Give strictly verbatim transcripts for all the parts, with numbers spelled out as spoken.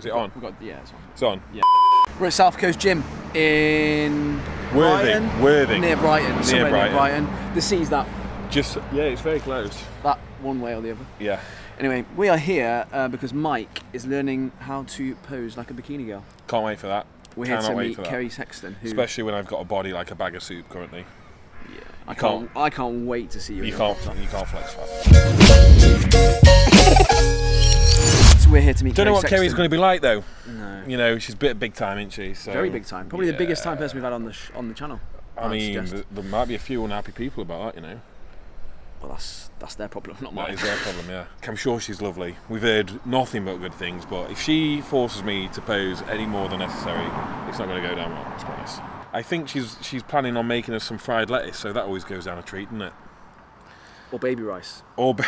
Is it on? We've got, yeah, it's on. It's on? Yeah. We're at South Coast Gym in Worthing. Brighton, Worthing. Near Brighton. Near somewhere Brighton. Near Brighton. The sea's that. Just, yeah, it's very close. That one way or the other. Yeah. Anyway, we are here uh, because Mike is learning how to pose like a bikini girl. Can't wait for that. We're Cannot here to meet Kerry Sexton. Who, especially when I've got a body like a bag of soup currently. Yeah. I can't, can't I can't wait to see you. You can't you can't flex fast. So we're here to meet Don't Kerry know what Sexton. Kerry's gonna be like though. No. You know, she's a bit big time, isn't she? So, very big time. Probably yeah. the biggest time person we've had on the sh on the channel. I, I mean th there might be a few unhappy people about that, you know. Well, that's that's their problem, not mine. That is their problem, yeah. I'm sure she's lovely. We've heard nothing but good things, but if she forces me to pose any more than necessary, it's not going to go down well, to be honest. I think she's she's planning on making us some fried lettuce, so that always goes down a treat, doesn't it? Or baby rice. Or ba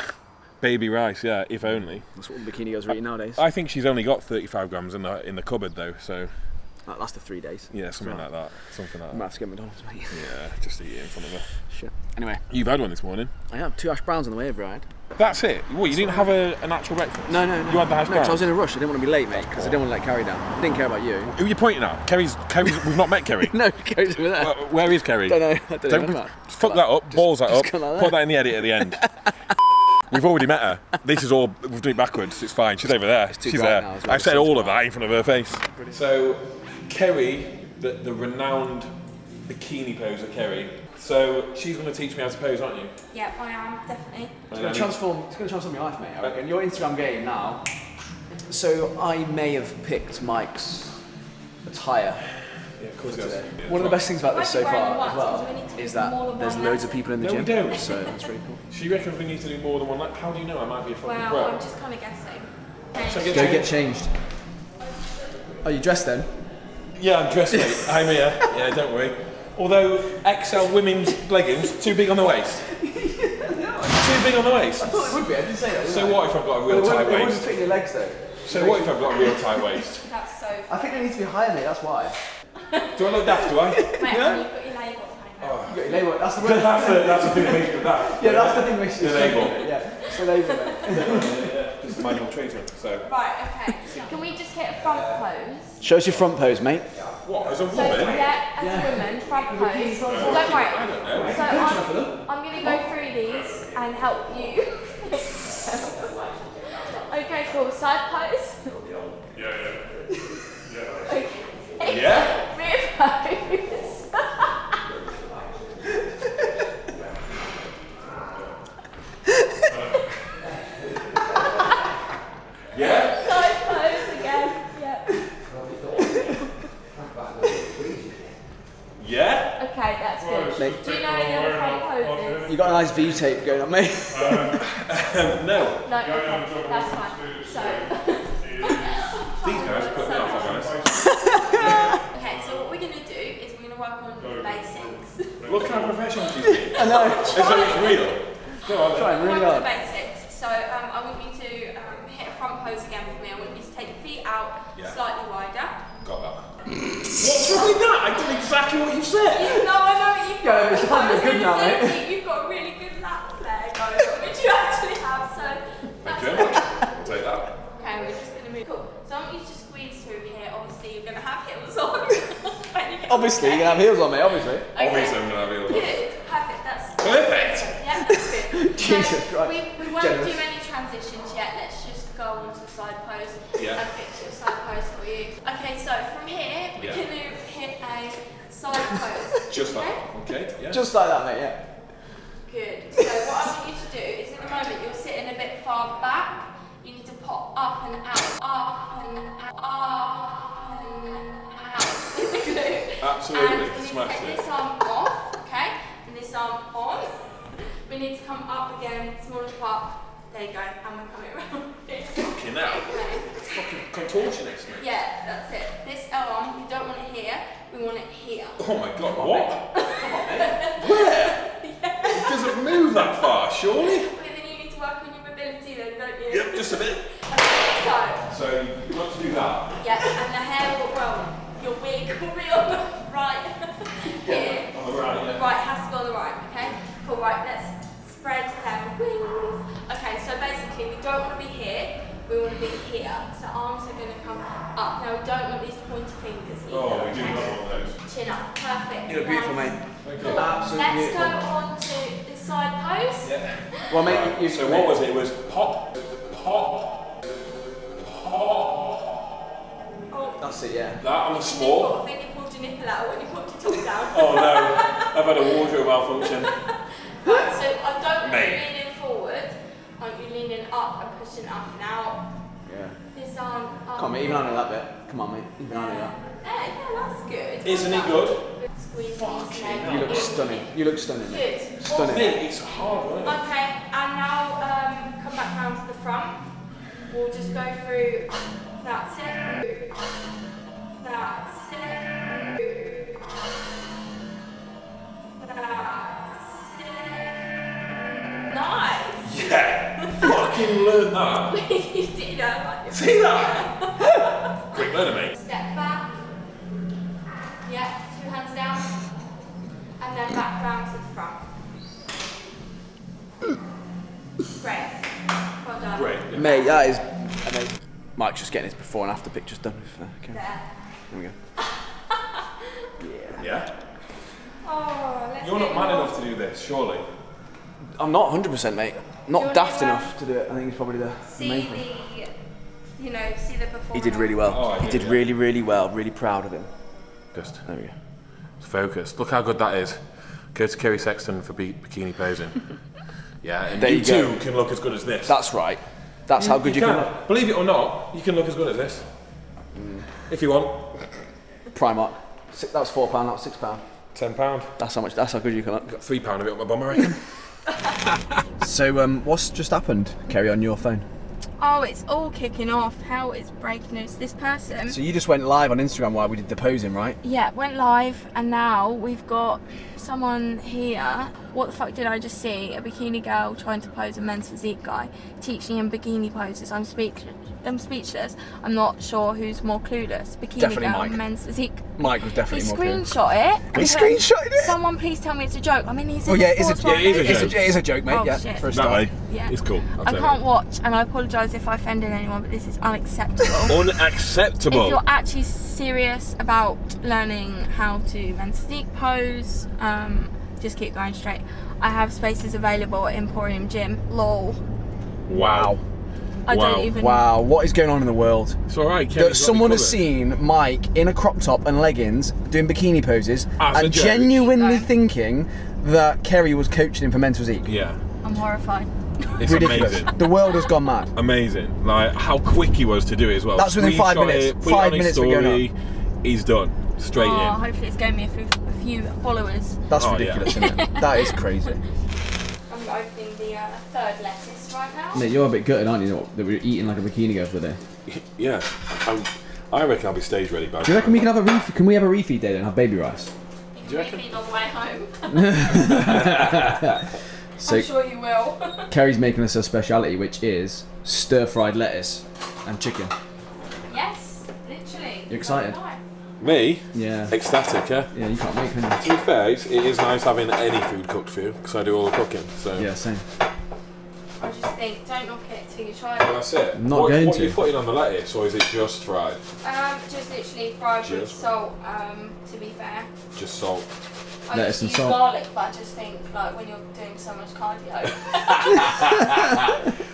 baby rice, yeah, if only. That's what bikini girls are eating nowadays. I think she's only got thirty-five grams in the in the cupboard though, so. That lasted three days. Yeah, something so, like that. Something like that. Might have to get McDonald's, mate. Yeah, just to eat it in front of her. Shit. Anyway. You've had one this morning. I have. Two hash browns on the way over, I had. That's it? What, you That's didn't have a, an actual breakfast? No, no, no. You had the hash no, browns? No, I was in a rush. I didn't want to be late, mate, because oh. I didn't want to let Kerry down. I didn't care about you. Who are you pointing at? Kerry's... Kerry's we've not met Kerry. No, Kerry's over there. Well, where is Kerry? Don't know. I don't, don't know. That. Just fuck that up. Just, balls that up. Like that. Put that in the edit at the end. We've already met her. This is all, we've done it backwards. It's fine. She's over there. She's there. I said all of that in front of her face. So, Kerry, the, the renowned bikini poser, Kerry. So she's going to teach me how to pose, aren't you? Yeah, I am, definitely. It's going to transform, it's going to transform your life, mate, I reckon. Your Instagram game now. So I may have picked Mike's attire. Yeah, of course it is. Yeah, one of the best things about this so far as well is that there's loads of people in the gym. No, we don't. So that's really cool. So you reckon we need to do more than one lap? How do you know I might be a fucking pro? Well, I'm just kind of guessing. Go get changed. Are you dressed then? Yeah, I'm dressed, mate. I'm here. Yeah, don't worry. Although, X L women's leggings, too big on the waist. Yeah, no. Too big on the waist. I thought it would be, I didn't say that. So what if I've got a real tight waist? It wouldn't fit your legs though. So what if I've got a real tight waist? That's so funny. I think they need to be higher, mate, that's why. Do I look daft, do I? Mate, yeah? You've got your label. Oh. You've got your label, that's the word. That's the, that's the big thing with that. Yeah, that's the thing with the label. Yeah, it's the label. It's the manual treatment, so. Right, okay. Can we just hit a front pose? Show us your front pose, mate. What, as a woman? So, yeah, as yeah. a woman, front pose. Don't so, worry. Like, right. I don't know. So I'm, I'm going to go through these and help you. Okay, cool. Side pose. Yeah, yeah. Yeah. Okay. Yeah. Rear pose. Yeah. Yeah? Okay, that's good. Mate. Do you know any other front poses? You've got a nice V tape going on, mate. um, um, no. No, okay. That's fine. So. These guys put me off, guys. Okay, so what we're going to do is we're going to work on the basics. Look how professional she's been. I know. It's so it's real. Go on, try really hard. We're going to work on the basics. So um, I want you to um, hit a front pose again for me. I want you to take your feet out yeah. slightly wider. Got that. What's wrong with that? I did exactly what you said. You know, I know what you've got. Yeah, it's kind of good now, mate. You've got a really good lap there going on, which you actually have, so that's good. I'll take that. Okay, we're just going to move. Cool. So I want you to just squeeze through here. Obviously, you're going to have heels on. you obviously, you're going to have heels on, mate, obviously. Okay. Obviously, I'm going to have heels on. Good. Perfect. That's perfect. Yeah, that's good. Jesus so Christ. We, we won't Generous. do any transitions yet. Let's just go on to the side pose yeah. and fix your side pose for you. Okay, so from here, we yeah. can hit a side pose. Just like that, okay? Yeah. Just like that, mate, yeah. Good. So what I want you to do is at the moment you're sitting a bit far back. You need to pop up and out, up and out, up and out in the glute. Absolutely. And we need to take this arm off, okay? And this arm on. We need to come up again, smaller part. There you go, and we're coming around. Fucking hell. Fucking contortionist, mate. Yeah, that's it. This arm, you don't want it here, we want it here. Oh my god, come what? On, come on, mate. Where? Yeah. It doesn't move that far, surely? But then you need to work on your mobility then, don't you? Yep, just a bit. Okay, so. So, you've got to do that. Yeah, and the hair will, well, your wig will be on the right. Here. On the right, yeah. The right has to go on the right, okay? Cool, right, let's spread them. Okay, so basically we don't want to be here, we want to be here. So arms are going to come up. Now we don't want these pointy fingers either. Oh, we do not want those. Chin up. Perfect. You look beautiful, mate. Thank you. Cool. Absolutely Let's beautiful. Go on to the side pose. Yeah. Well, mate, right. you So what was it? It was pop, pop, pop. Oh. That's it, yeah. That on the small. Then you pulled your nipple out when you popped your tongue down. Oh, no. I've had a wardrobe malfunction. Right, so I don't want you leaning forward. I want you leaning up and pushing up and out. Yeah. This arm up. Come on, mate, even on that bit. Come on, mate, even on that. Yeah, yeah, that's good. Isn't it good? Squeeze Fucking You look stunning. You look stunning. Good. Stunning. Awesome. It's hard, isn't it? Okay, and now um, come back round to the front. We'll just go through. That's it. That's it. That's it. Nice. Yeah. Fucking learn that. You did that. See that? Quick learner, mate. Step back. Yeah. Hands down, and then back round to the front. Great. Well done. Great. Yeah. Mate, that is amazing. Mike's just getting his before and after pictures done. Okay. There. There we go. Yeah. Yeah. Oh, let's You're not mad on. enough to do this, surely? I'm not one hundred percent, mate. Not You're daft enough to do it. I think it's probably the see main the, thing. You know, see the before. He did really well. Oh, he did yeah. really, really well. Really proud of him. Just. There we go. Focused. Look how good that is. Go to Kerry Sexton for bikini posing. Yeah, and there you, you too go. can look as good as this. That's right. That's you, how good you, you can. can. Believe it or not, you can look as good as this. Mm. If you want. Primark. That was four pound. That was six pound. Ten pound. That's how much. That's how good you can look. Got three pound of it on my bum, I reckon. So, um, what's just happened, Kerry, on your phone? Oh, it's all kicking off. How it's breaking news. This person. So you just went live on Instagram while we did the posing, right? Yeah, went live, and now we've got someone here. What the fuck did I just see? A bikini girl trying to pose a men's physique guy, teaching him bikini poses. I'm speechless. I'm speechless. I'm not sure who's more clueless. Bikini definitely girl, Mike. And men's physique. Mike was definitely he more screenshot clueless. It. He screenshotted it. Someone please tell me it's a joke. I mean, he's. Oh yeah, it is a, yeah, it, is a joke. it is a joke, mate. Oh, yeah, shit. First time. Yeah. It's cool. I'll I can't it. watch, and I apologise if I offended anyone, but this is unacceptable. Unacceptable. If you're actually serious about learning how to men's physique pose, um, just keep going straight. I have spaces available at Emporium Gym. Lol. Wow. I wow. don't even. Wow. What is going on in the world? It's all right. That someone has seen Mike in a crop top and leggings doing bikini poses As and genuinely thinking that Kerry was coaching him for men's physique. Yeah. I'm horrified. It's ridiculous. Amazing. The world has gone mad. Amazing. Like how quick he was to do it as well. That's within five minutes. It, five minutes for going on. He's done. Straight oh, in. Hopefully it's going me a few, a few followers. That's oh, ridiculous, yeah. Isn't it? That is crazy. I'm opening the uh, third lettuce right now. Mate, you're a bit gutted, aren't you? That we're eating like a bikini girl for the day. Yeah. I'm, I reckon I'll be stage ready by. Do you reckon we can have a refeed? Can we have a refeed day and have baby rice? You can refeed on the way home. So I'm sure you will. Kerry's making us a speciality, which is stir-fried lettuce and chicken. Yes, literally. You're excited? Me? Yeah. Ecstatic, yeah? Yeah, you can't make it. To be fair, it is nice having any food cooked for you, because I do all the cooking, so... Yeah, same. I just think, don't knock it till you try it. Well, that's it. I'm not what, going what to. What are you putting on the lettuce, or is it just fried? Um, just literally fried just. with salt, um, to be fair. Just salt. I lettuce and use salt. garlic, but I just think, like, when you're doing so much cardio...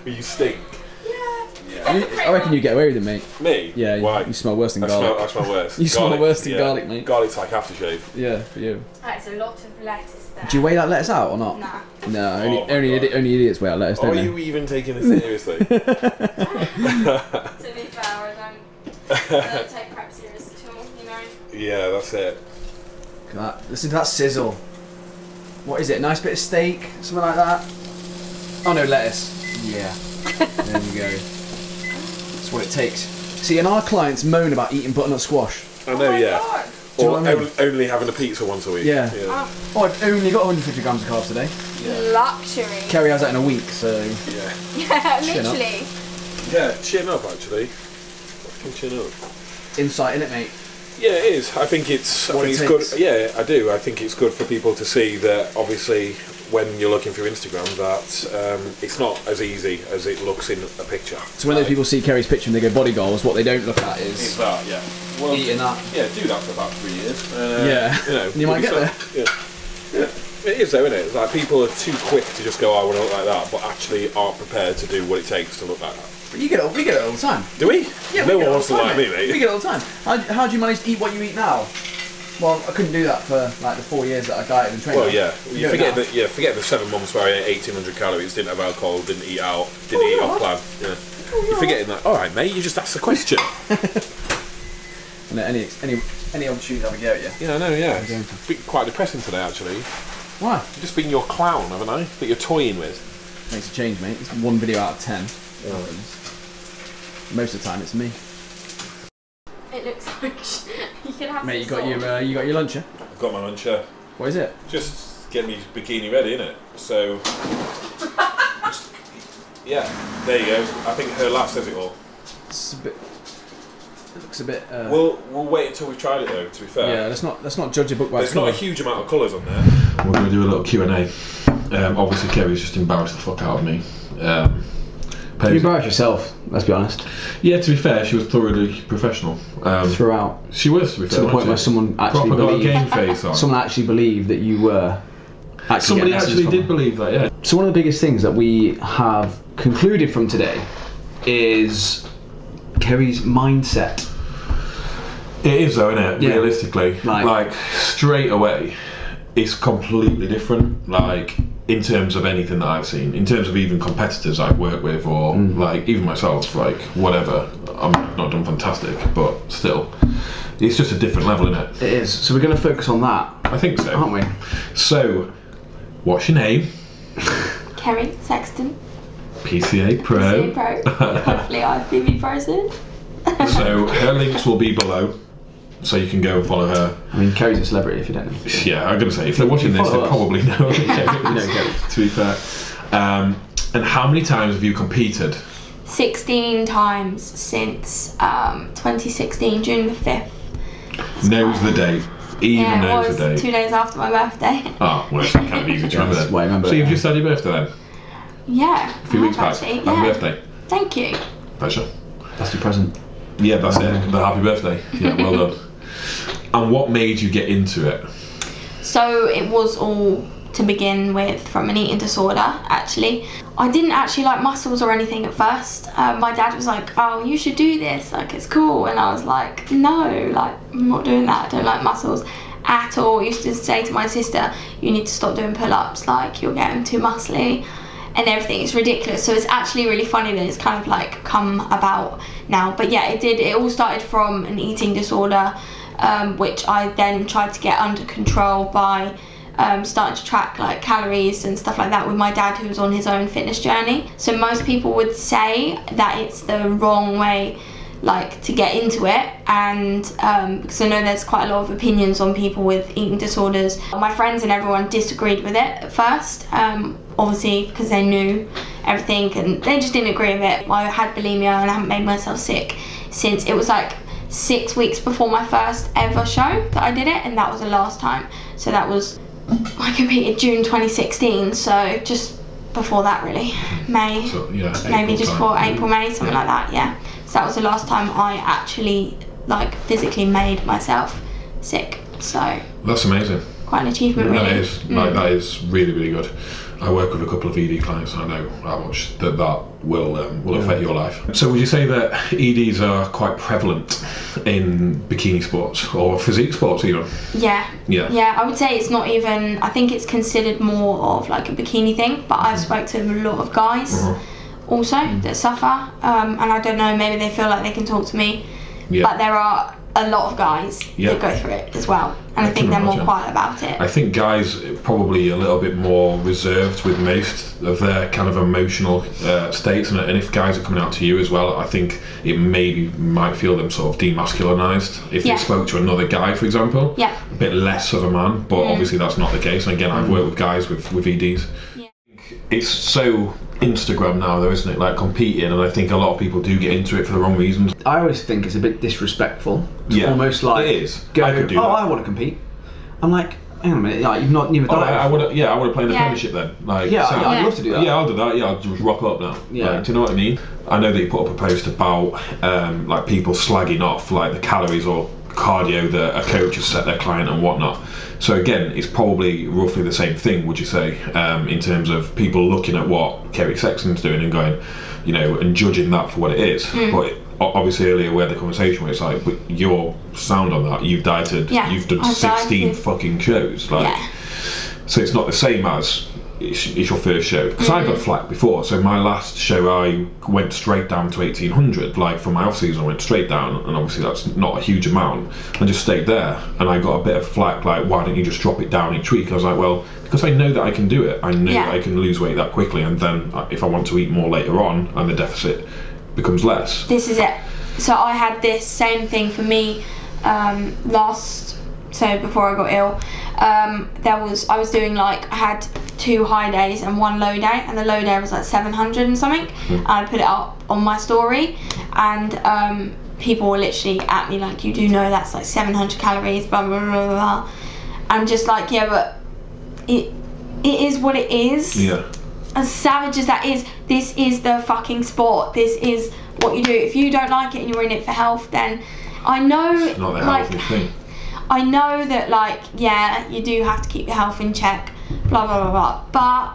But you stink. Yeah. You, I reckon you get away with it, mate. Me? Yeah. Why? You, you smell worse than I garlic. Smell, I smell worse. You garlic, smell worse than yeah. garlic, mate. Garlic's like aftershave. Yeah, for you. That's a lot of lettuce there. Do you weigh that lettuce out or not? Nah. No, oh only only, idi only idiots weigh out lettuce, don't Are they? Are you even taking this seriously? To be fair, I don't, I don't take prep seriously at all, you know? Yeah, that's it. Look at that. Listen to that sizzle. What is it? A nice bit of steak? Something like that? Oh no, lettuce. Yeah. There we go. That's what it takes. See, and our clients moan about eating butternut squash. I know, oh yeah. God. Or you know I mean? only having a pizza once a week. Yeah. yeah. Oh. oh, I've only got one hundred fifty grams of carbs today. Yeah. Luxury. Kerry has that in a week, so. Yeah. Yeah, chin literally. Up. Yeah, chin up actually. Fucking chin up. Insight, innit, mate? Yeah, it is. I think it's. What I think it it's takes. good. Yeah, I do. I think it's good for people to see that. Obviously, when you're looking through Instagram that um, it's not as easy as it looks in a picture. So when those people see Kerry's picture and they go body goals, what they don't look at is, is that, yeah. Well, eating that. Yeah, do that for about three years. Uh, yeah, you, know, you might get there. Yeah. Yeah. It is though, isn't it? It's like people are too quick to just go, oh, I want to look like that, but actually aren't prepared to do what it takes to look like that. But you get it, we get it all the time. Do we? Yeah, no we one wants to like me, mate. We get it all the time. How, how do you manage to eat what you eat now? Well, I couldn't do that for like the four years that I dieted and trained. Well, yeah, you, you forget that. Yeah, forget the seven months where I ate eighteen hundred calories, didn't have alcohol, didn't eat out, didn't oh, eat off plan. Yeah, oh, you're right. Forgetting that. All right, mate, you just asked the question. And any any any opportunity to have a go at you? Yeah, I know. Yeah, it's been quite depressing today, actually. Why? I've just been your clown, haven't I? That you're toying with. Makes a change, mate. It's one video out of ten. Yeah. Most of the time, it's me. It looks like you can have. Mate, you got your uh, you got your luncher. Yeah? I've got my luncher. Yeah. What is it? Just get me bikini ready, innit? So. Just, yeah, there you go. I think her laugh says it all. It's a bit. It looks a bit. Uh, we'll we'll wait until we've tried it though. To be fair. Yeah, let's not let's not judge a book by. There's not a huge amount of colours on there. We're going to do a little Q and A. Um, obviously, Kerry's just embarrassed the fuck out of me. Um, You embarrassed yourself, let's be honest. Yeah, to be fair, she was thoroughly professional. Um, Throughout. She was, to be fair. To the point where someone actually believed... Proper got a game face on. Someone actually believed that you were... Actually Somebody actually did believe that, yeah. So one of the biggest things that we have concluded from today is Kerry's mindset. It is though, isn't it? Yeah. Realistically. Like, like, straight away, it's completely different. Like... in terms of anything that I've seen, in terms of even competitors I've worked with or mm. like even myself, like whatever, I'm not done fantastic, but still, it's just a different level, isn't it? It is, so we're gonna focus on that. I think so. Aren't we? So, what's your name? Kerry Sexton. P C A Pro. P C A Pro, hopefully I've been frozen. So her links will be below. So you can go and follow her. I mean, Kerry's a celebrity if you don't know. Yeah, I'm going to say, if they're watching this, they probably know Kerry, to be fair. Um, and how many times have you competed? sixteen times since um, twenty sixteen, June the fifth. That's knows the date. Even yeah, knows it was the date. Two days after my birthday. Oh, well, that can't be easy to remember then. So you've just had your birthday then? Yeah. A few weeks back. Happy yeah. birthday. Thank you. Pleasure. That's your present. Yeah, that's it. The happy birthday. Yeah, well done. And what made you get into it? So it was all to begin with from an eating disorder, actually. I didn't actually like muscles or anything at first. Um, my dad was like, oh, you should do this, like it's cool. And I was like, no, like I'm not doing that. I don't like muscles at all. I used to say to my sister, you need to stop doing pull-ups, like you're getting too muscly and everything. It's ridiculous. So it's actually really funny that it's kind of like come about now. But yeah, it did. It all started from an eating disorder. Um, which I then tried to get under control by um, starting to track like calories and stuff like that with my dad, who was on his own fitness journey. So most people would say that it's the wrong way like to get into it, and um, because I know there's quite a lot of opinions on people with eating disorders. My friends and everyone disagreed with it at first, um, obviously because they knew everything and they just didn't agree with it. I had bulimia and I haven't made myself sick since. It was like six weeks before my first ever show that I did it, and that was the last time. So that was, I competed June twenty sixteen, so just before that really, May, so, yeah, maybe April just before time. April, May, something yeah. like that, yeah. So that was the last time I actually like physically made myself sick, so. That's amazing. Quite an achievement really. That is, mm. like, that is really, really good. I work with a couple of E D clients and I know how much that, that will um, will yeah. affect your life. So would you say that E Ds are quite prevalent in bikini sports or physique sports even? Yeah. Yeah. Yeah, I would say it's not even, I think it's considered more of like a bikini thing, but I've spoke to a lot of guys uh-huh. also mm. that suffer um, and I don't know, maybe they feel like they can talk to me, yeah. but there are a lot of guys yeah. that go through it as well, and I, I think they're imagine. more quiet about it. I think guys are probably a little bit more reserved with most of their kind of emotional uh, states, and, and if guys are coming out to you as well, I think it maybe might feel them sort of demasculinized if yeah. they spoke to another guy, for example. Yeah, a bit less of a man, but mm. obviously that's not the case. And again, I've worked with guys with with E Ds. Yeah. It's so Instagram now though, isn't it, like competing, and I think a lot of people do get into it for the wrong reasons. I always think it's a bit disrespectful. It's yeah, almost like it is. Go, I could do oh that. I want to compete. I'm like, hang on a minute, like, you've not never done oh, it I, I would, yeah, I would have played in yeah. the Premiership then. Like, yeah, so, yeah, I'd love to do that. Yeah, I'll do that. Yeah, I'll just rock up now. Yeah, like, do you know what I mean? I know that you put up a post about um, like people slagging off like the calories or cardio that a coach has set their client and whatnot. So again, it's probably roughly the same thing, would you say, um, in terms of people looking at what Kerry Sexton's doing and going, you know, and judging that for what it is. Mm. But it, obviously earlier we had the conversation where it's like, but you're sound on that, you've dieted, yeah, you've done I've sixteen dieted. fucking shows. Like, yeah. So it's not the same as it's, it's your first show. Because mm. I've got flak before, so my last show I went straight down to eighteen hundred. Like for my off season I went straight down, and obviously that's not a huge amount. I just stayed there and I got a bit of flak, like, why don't you just drop it down each week? I was like, well, because I know that I can do it. I know yeah. that I can lose weight that quickly, and then if I want to eat more later on and the deficit becomes less. This is it. So I had this same thing for me um, last, so before I got ill, um, there was, I was doing like, I had two high days and one low day, and the low day was like seven hundred and something. Mm. And I put it up on my story, and um, people were literally at me like, you do know that's like seven hundred calories, blah, blah, blah, blah. I'm just like, yeah, but it it is what it is. Yeah. As savage as that is, this is the fucking sport. This is what you do. If you don't like it and you're in it for health, then I know, it's not that like, thing. I know that, like, yeah, you do have to keep your health in check, blah, blah, blah, blah, but...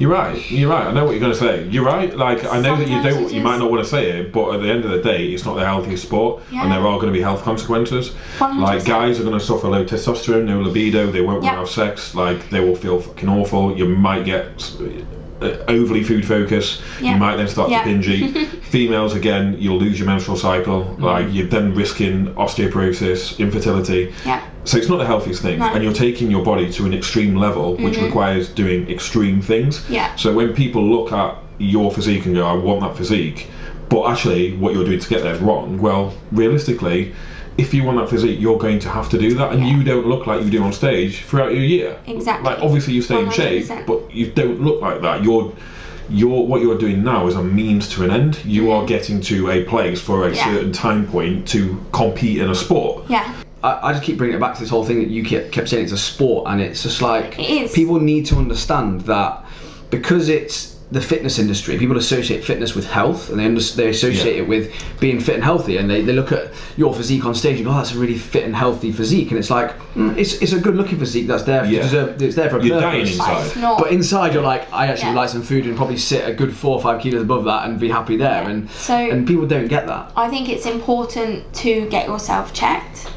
You're right, you're right. I know what you're going to say. You're right. Like, I know that you don't, just... you might not want to say it, but at the end of the day, it's not the healthiest sport, yeah. and there are going to be health consequences. one hundred percent. Like, guys are going to suffer low testosterone, no libido, they won't yep. want to have sex, like, they will feel fucking awful. You might get overly food focused, yep. you might then start yep. to binge eat. Females, again, you'll lose your menstrual cycle, mm-hmm. like, you're then risking osteoporosis, infertility. Yep. So it's not the healthiest thing, right. and you're taking your body to an extreme level, which mm-hmm. requires doing extreme things. Yeah. So when people look at your physique and go, I want that physique, but actually what you're doing to get there is wrong, well, realistically, if you want that physique, you're going to have to do that, and yeah. you don't look like you do on stage throughout your year. Exactly. Like, obviously you stay one hundred percent. In shape, but you don't look like that. You're, you're, what you're doing now is a means to an end. You are getting to a place for a yeah. certain time point to compete in a sport. Yeah. I, I just keep bringing it back to this whole thing that you kept, kept saying, it's a sport, and it's just like, it is. People need to understand that, because it's the fitness industry, people associate fitness with health, and they, they associate yeah. it with being fit and healthy, and they, they look at your physique on stage and go, oh, that's a really fit and healthy physique, and it's like, mm, it's, it's a good looking physique that's there for, yeah. deserve, it's there for a you're purpose inside. But inside you're like, I actually yeah. like some food and probably sit a good four or five kilos above that and be happy there, yeah. and, so, and people don't get that. I think it's important to get yourself checked,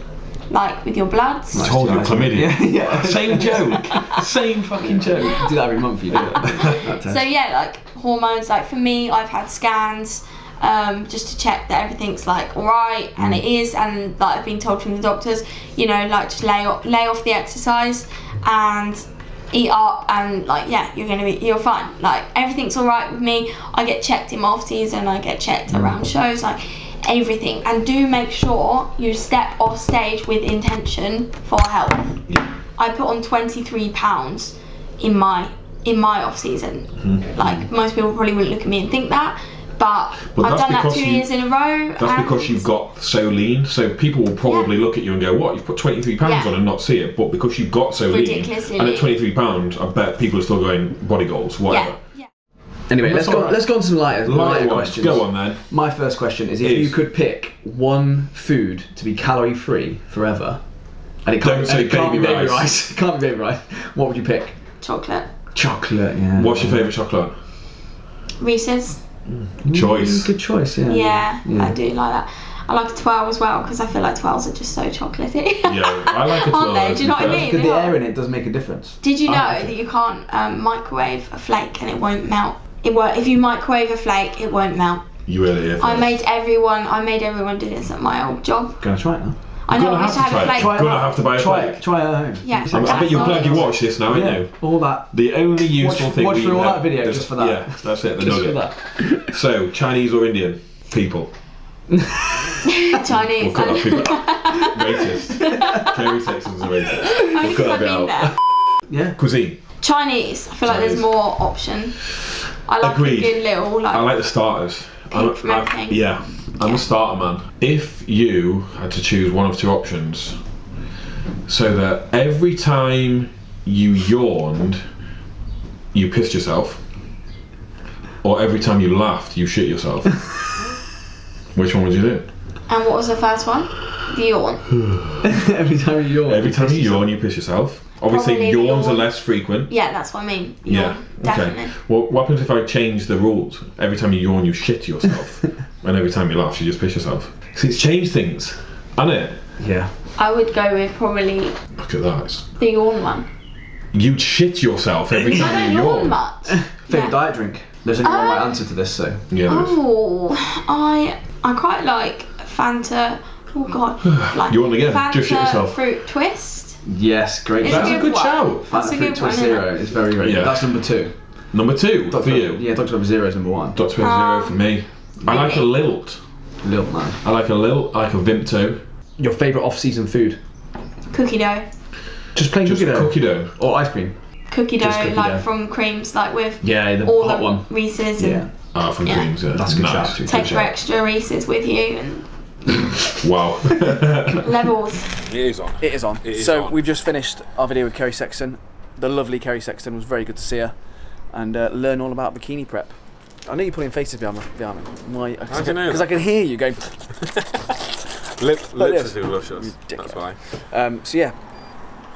like with your bloods. Nice told you, chlamydia. Yeah, yeah. Same joke. Same fucking joke. You do that every month, you do it. So yeah, like hormones, like for me, I've had scans um, just to check that everything's like all right, and mm. it is, and like I've been told from the doctors, you know, like just lay off, lay off the exercise and eat up, and like, yeah, you're gonna be, you're fine. Like everything's all right with me. I get checked in my off season, I get checked mm. around shows, like everything, and do make sure you step off stage with intention for health. Yeah. I put on twenty-three pounds in my in my off season. Mm-hmm. Like most people probably wouldn't look at me and think that, but, but I've done that two you, years in a row. That's because you've got so lean, so people will probably yeah. look at you and go, what, you've put twenty-three pounds yeah. on and not see it, but because you've got so lean, and at twenty-three pounds, I bet people are still going body goals, whatever. Yeah. Anyway, let's go, right. let's go on some lighter, lighter questions. Go on then. My first question is, if is. you could pick one food to be calorie free forever, and it can't, Don't say it can't baby be baby rice. rice, it can't be baby rice, what would you pick? Chocolate. Chocolate, yeah. What's your favourite chocolate? Reese's. Mm. Choice. Good choice, yeah. yeah. Yeah, I do like that. I like a Twirl as well, because I feel like Twirls are just so chocolatey. Yeah, I like a Twirl. Aren't they? Do you know what I mean? Because the air in it does make a difference. Did you know like that you can't um, microwave a flake and it won't melt? It won't, if you microwave a flake, it won't melt. You will hear. I made everyone. I made everyone do this at my old job. Gonna try it now. I know. I used to have a flake. Gonna have to buy a flake. Try it at home. Yeah. I bet you're glad you watched this now, aren't you? All that. The only useful thing. Watch through all that video just for that. Yeah, that's it. Just for that. So Chinese or Indian people. Chinese. We'll cut that people out. Racist. Kerry Sexton's a racist. We'll cut that out. Yeah. Cuisine. Chinese. I feel like there's more option. I like Agreed. A little, like, I like the starters. I, I, yeah, I'm yeah. a starter man. If you had to choose one of two options, so that every time you yawned, you pissed yourself, or every time you laughed, you shit yourself. Which one would you do? And what was the first one? The yawn. Every time you yawn. Every time you, you yawn, you piss yourself. Obviously, probably yawns yawn. Are less frequent. Yeah, that's what I mean. Yawn, yeah, definitely. Okay. Well, what happens if I change the rules? Every time you yawn, you shit yourself, and every time you laugh, you just piss yourself. So it's changed things, hasn't it? Yeah. I would go with probably. Look at that. It's... the yawn one. You'd shit yourself every time I don't you yawn. yawn much. Favorite yeah. diet drink. There's only um, one right answer to this, so. Yeah. Oh, I I quite like Fanta. Oh God. Like you want again? Fanta just shit yourself. Fruit Twist. Yes, great. It's that's a good, good shout. That's Fanta a good Twist Zero is very very yeah. good. That's number two. Number two Doctor, for you? Yeah, Doctor Zero is number one. Doctor Um, Zero for me. I like a Lilt. Lilt, man. I like a Lilt, I like a Vimto. Your favourite off-season food? Cookie dough. Just plain Just cookie dough? cookie dough. Or ice cream? Cookie dough, cookie like dough. from creams, like with yeah, the all hot the one. Reese's. Yeah. And, ah, from yeah. creams, yeah. That's a good nice. shout. Take your extra Reese's with you. And wow. Levels. It is on. It is on. It is so on. We've just finished our video with Kerry Sexton. The lovely Kerry Sexton, was very good to see her and uh, learn all about bikini prep. I know you're pulling faces behind me. Because I, I, I can hear you going. Lip, lips lips do love shots. That's why. Um, so yeah,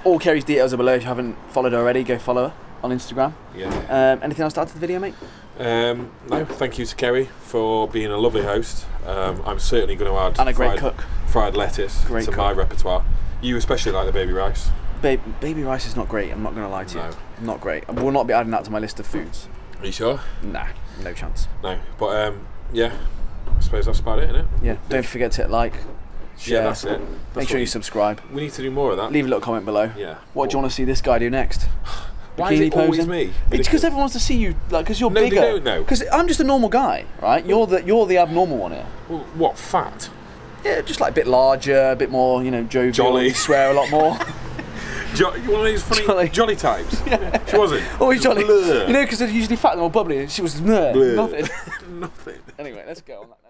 all Kerry's details are below. If you haven't followed her already, go follow her on Instagram. Yeah. Um, anything else to add to the video, mate? Um, no, thank you to Kerry for being a lovely host. Um, I'm certainly going to add and a great fried, cook. fried lettuce great to cook. my repertoire. You especially like the baby rice. Ba baby rice is not great, I'm not going to lie to no. you. Not great. I will not be adding that to my list of foods. Are you sure? Nah, no chance. No, but um, yeah, I suppose that's about it, isn't it? Yeah, don't forget to hit like, share. Yeah, that's it. That's Make sure you subscribe. We need to do more of that. Leave a little comment below. Yeah. What do you want to see this guy do next? Why is it always me? It's because everyone wants to see you, like, because you're no, bigger. No, they don't know. Because I'm just a normal guy, right? You're the you're the abnormal one here. Well, what, fat? Yeah, just like a bit larger, a bit more, you know, jovial. Jolly. Swear a lot more. Jo one of these funny jolly, jolly types. Yeah. She wasn't. Always jolly. Blur. You know, because they're usually fat and all bubbly. She was blur. Nothing. Nothing. Anyway, let's go on that.